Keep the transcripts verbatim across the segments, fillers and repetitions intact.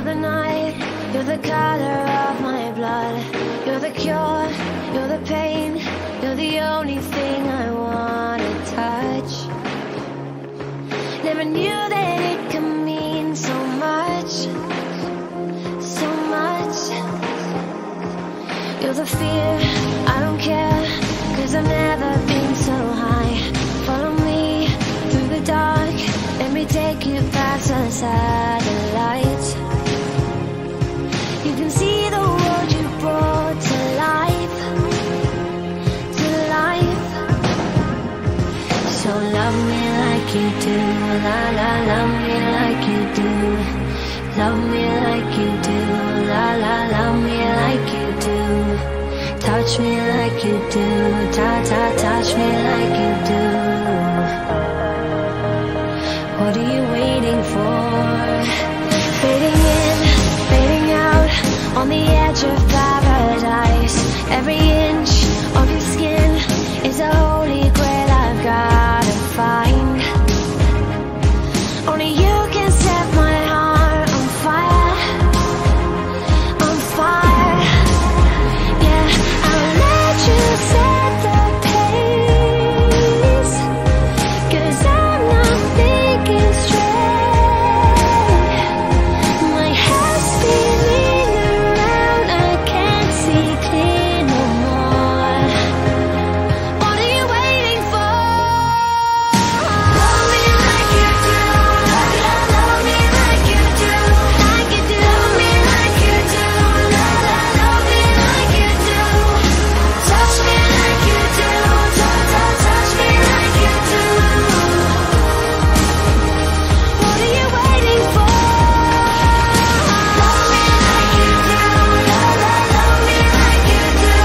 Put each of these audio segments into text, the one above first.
You're the night, you're the color of my blood. You're the cure, you're the pain. You're the only thing I wanna touch. Never knew that it could mean so much, so much. You're the fear, I don't care, 'cause I've never been so high. Follow me through the dark, let me take you past the satellite. You can see the world you brought to life, to life. So love me like you do, la la, love me like you do. Love me like you do, la la, love me like you do. Touch me like you do, ta ta, touch me like you do. What are you waiting for? Fading in, fading out, on the edge of paradise. Every inch of your skin is a holy grail I've gotta find. Only you can set my heart on fire, on fire. Yeah, I'll let you set the pace, 'cause I'm not thinking straight. My head's spinning around, I can't see clear no more. What are you waiting for? Love me like you do, love me like you do, like you do. Love me like you do, la la, love me like you do. Touch me like you do, ta ta, touch me like you do. What are you waiting for? Love me like you do, la la, love me like you do, like you do. Love me like you do, la la,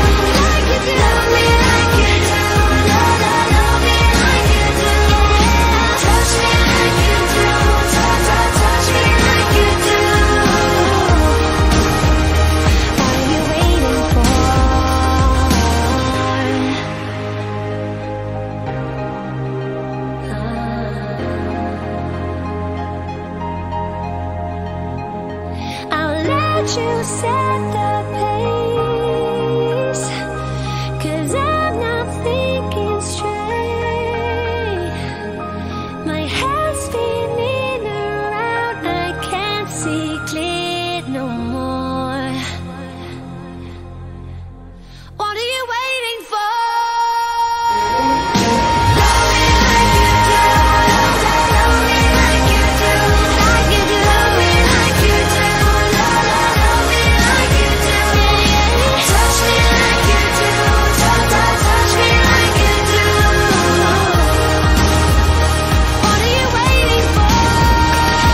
love me like you do. Touch me like you do, ta ta, touch me like you do. What are you waiting for? I'll let you set the pace, 'cause I'm not thinking straight. My head's spinning around, I can't see clear no more. What are you waiting for? Love me like you do, love me like you do, like you do. Love me like you do, la la, love me like you do. Touch me like you do, ta ta, touch me like you do. What are you waiting for? Love me like you do, la la, love me like you do, like you do. Love me like you do, la la, love me like you do. Touch me like you do, ta ta, touch me like you do. What are you waiting for?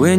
When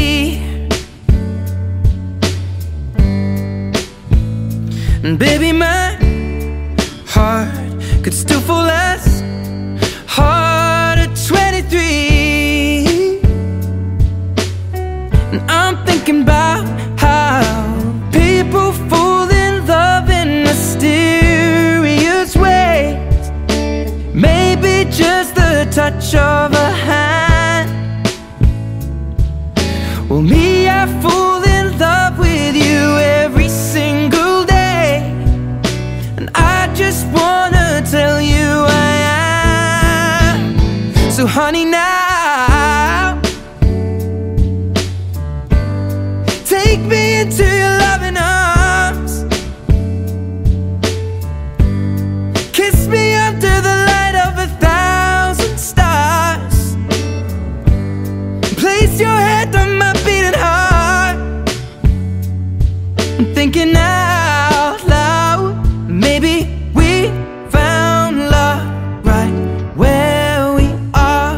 And baby, my heart could still fall as hard at twenty-three. And I'm thinking about how people fall in love in mysterious ways. Maybe just the touch of a hand. Well, me, I fall in love with you every single day. And I just want thinking out loud. Maybe we found love right where we are.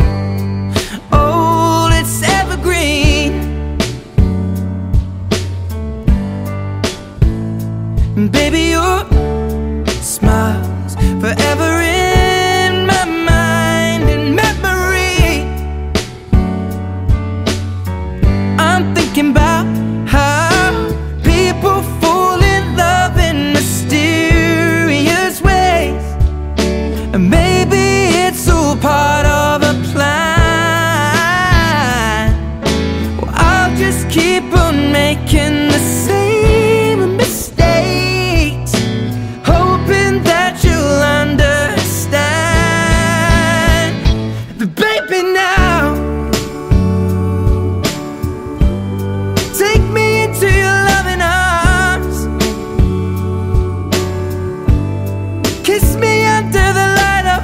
old, it's evergreen. And baby, your smile's forever in my mind and memory. Thinking about how people fall in love in mysterious ways, and maybe it's all part of a plan. Well, I'll just keep on making the same mistakes, hoping that you'll understand. But baby, now kiss me under the light of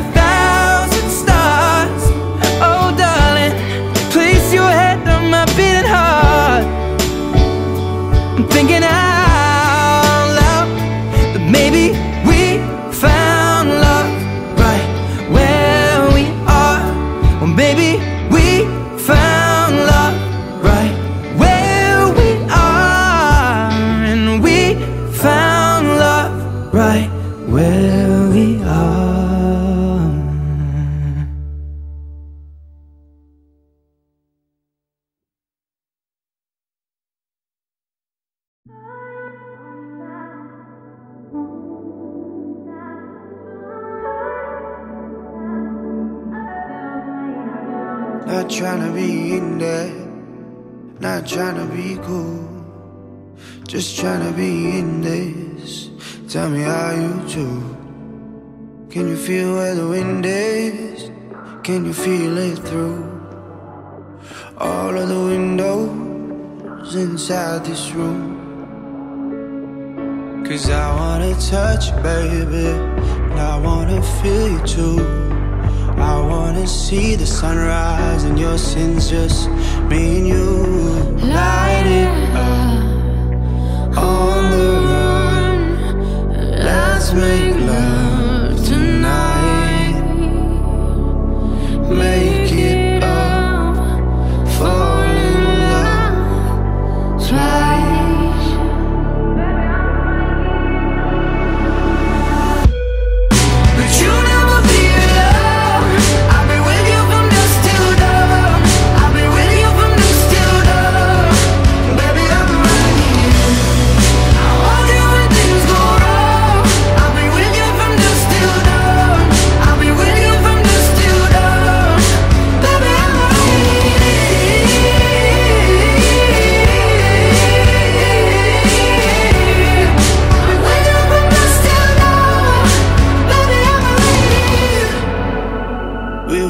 a thousand stars. Oh darling, place your head on my beating heart. I'm thinking out loud that maybe we found love right where we are. Or maybe we found love right where we are. And we found love right where we are. Not tryna be in there, not tryna be cool, just tryna be in this. Tell me how you do. Can you feel where the wind is? Can you feel it through all of the windows inside this room? Cause I wanna touch you, baby, and I wanna feel you too. I wanna see the sunrise and your sins, just me and you. Light it up on the road. Let's make love tonight. Make it up. Fall in love twice. But you'll never be alone. I'll be with you from dusk till dawn. I'll be with you from dusk till dawn. Baby, I'm right here. I want you when things go wrong.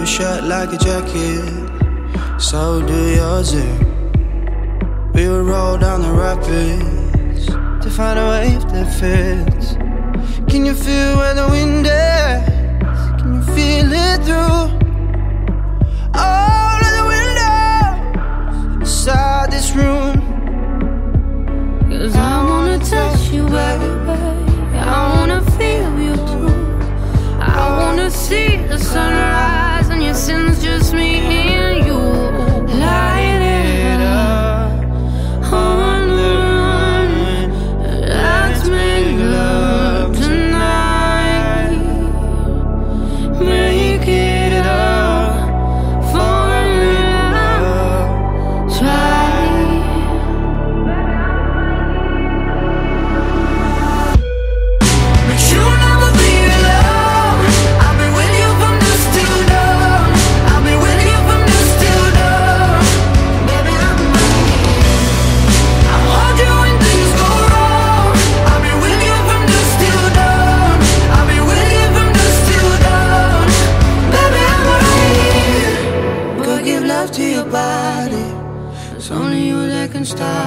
Shut like a jacket, so do yours. We would roll down the rapids to find a wave that fits. Can you feel where the wind is? Can you feel it through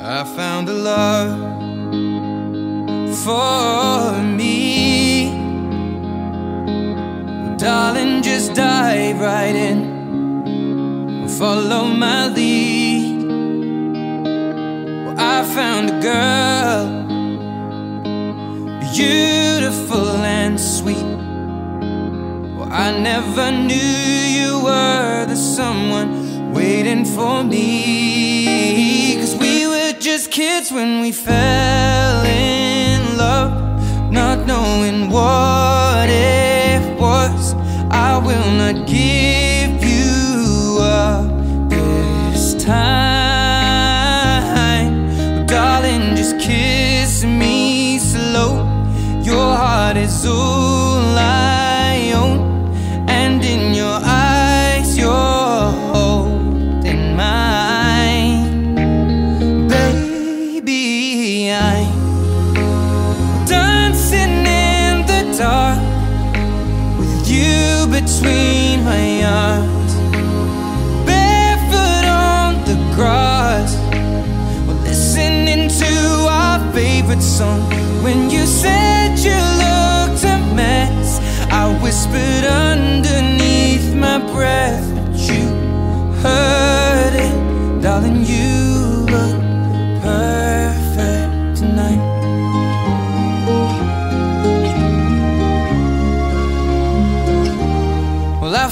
I found a love for me, well, darling, just dive right in, follow my lead. Well, I found a girl, beautiful and sweet. Well, I never knew you were the someone waiting for me, 'cause we just kids when we fell in love, not knowing what it was. I will not give you up this time, oh, darling, just kiss me slow. Your heart is all I own, and in your eyes you're holding mine. Between my arms, barefoot on the grass, we're listening to our favorite song. When you said you looked a mess, I whispered underneath my breath, but you heard it, darling. You look perfect tonight. I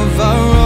of our own.